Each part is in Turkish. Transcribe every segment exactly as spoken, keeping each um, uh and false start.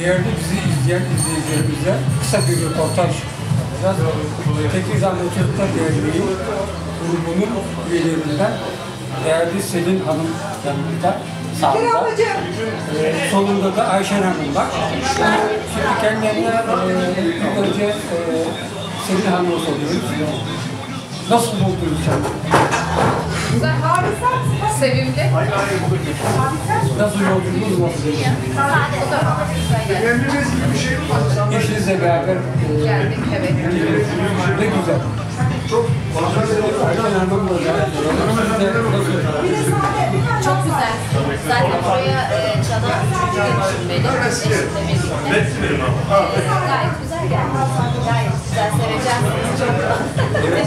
Değerli bizi izleyen izleyicilerimize kısa bir röportaj yapacağız. Tekirdağ'da Türkler Derneği grubunun üyelerinden değerli Selin Hanım yanımda, sağında. Ee, solunda da Ayşen Hanım var. Şimdi kendilerine e, önce e, Selin Hanım'a soruyoruz. Nasıl buldunuz kendini? Harika, sevimli. Nasıl yolculuğunuz nasıl geçti? Eşinizle beraber geldik, evet. Ne güzel. Çok güzel. Zaten buraya Çal'a çocuk geliştirmeli. Eşinle birlikte. Gayet güzel geldi. Gayet güzel, seveceğiz.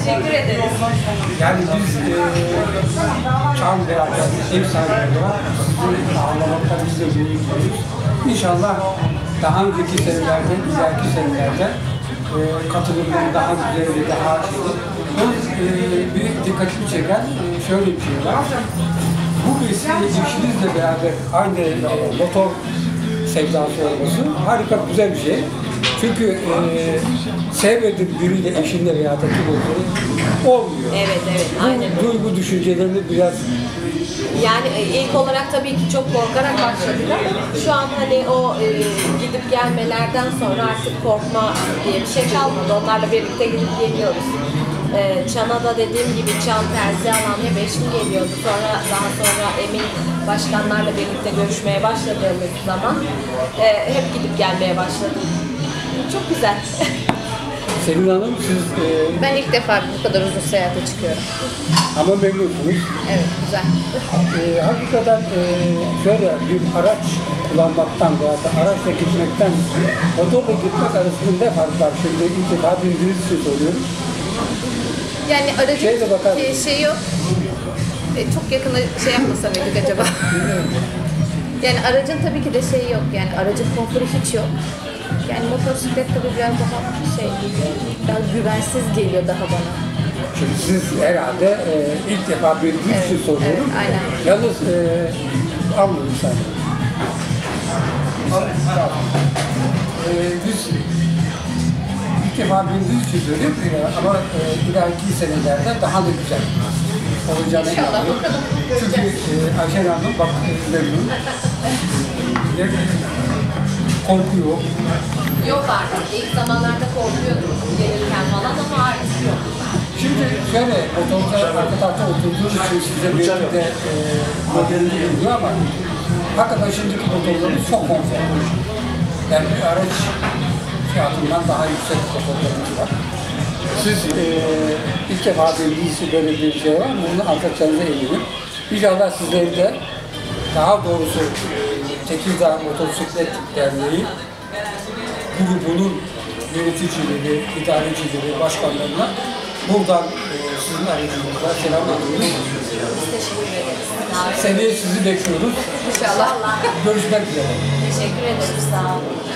Teşekkür ederiz. Yani biz Çal beraber ev sahibi olarak sizin ağlamaklarınızla birlikteyiz. İnşallah daha önceki senelerde, ileriki senelerde katılımların daha güzel, daha şeydir. Büyük dikkatimi çeken şöyle bir şey var. Bu vesileyle işinizle beraber aynı motor sevdası olması harika, güzel bir şey. Çünkü e, sevmediğin biriyle, eşinle veya takip olduğunu olmuyor. Evet, evet, aynen. Duygu düşüncelerini biraz... Yani ilk olarak tabii ki çok korkarak başladık ama şu an hani o e, gidip gelmelerden sonra artık korkma diye bir şey kalmadı. Onlarla birlikte gidip geliyoruz. E, Çanada dediğim gibi Çal, Terzihan, Anne Beşim geliyordu. Sonra daha sonra Emin Başkanlarla birlikte görüşmeye başladığımız zaman e, hep gidip gelmeye başladık. Çok güzel. Selin Hanım, siz... E... Ben ilk defa bu kadar uzun seyahate çıkıyorum. Ama memnunsunuz. Evet, güzel. E, hakikaten e, şöyle bir araç kullanmaktan veya da araçla gitmekten, motorla gitmek arasında ne fark var? Şimdi ilk defa bildiğiniz için soruyorum. Yani aracın şeyi yok. E, çok yakına şey yapmasa mıydık acaba? Yani aracın tabii ki de şeyi yok. Yani aracın konforu hiç yok. Yani motosiklet tabii biraz daha şey geliyor, daha güvensiz geliyor daha bana. Çünkü siz herhalde e, ilk defa bir güçlü evet, soruyorum. Evet, aynen. Yalnız e, anlıyorum sen. E, biz ilk defa bir güçlü soruyorum ama e, ileriki senelerde daha da güzel olacağını inanıyorum. Çünkü e, Ayşen Hanım bak memnun. Korkuyor. Yok artık. İlk zamanlarda korkuyordum gelirken falan ama artık yok. Şimdi şöyle, motorda arka tarafta oturduğunuz için size bir de e, modelini geliyor ama hakikaten şimdiki motorlarımız çok konforlu. Yani bir araç fiyatından daha yüksek motorlarımız var. Siz e, ilk defa bildiğiniz böyle bir şey var mı? Bunun arkadaşlarınıza eminim. İnşallah sizleri de daha doğrusu Tekirdağ Motosiklet Derneği grubunun yöneticileri, idarecileri, başkanlarına buradan e, sizin aracınızla selam ediyoruz. Teşekkür ederiz. Seneye sizi bekliyoruz. İnşallah. Görüşmek üzere. Teşekkür ederiz. Sağ olun.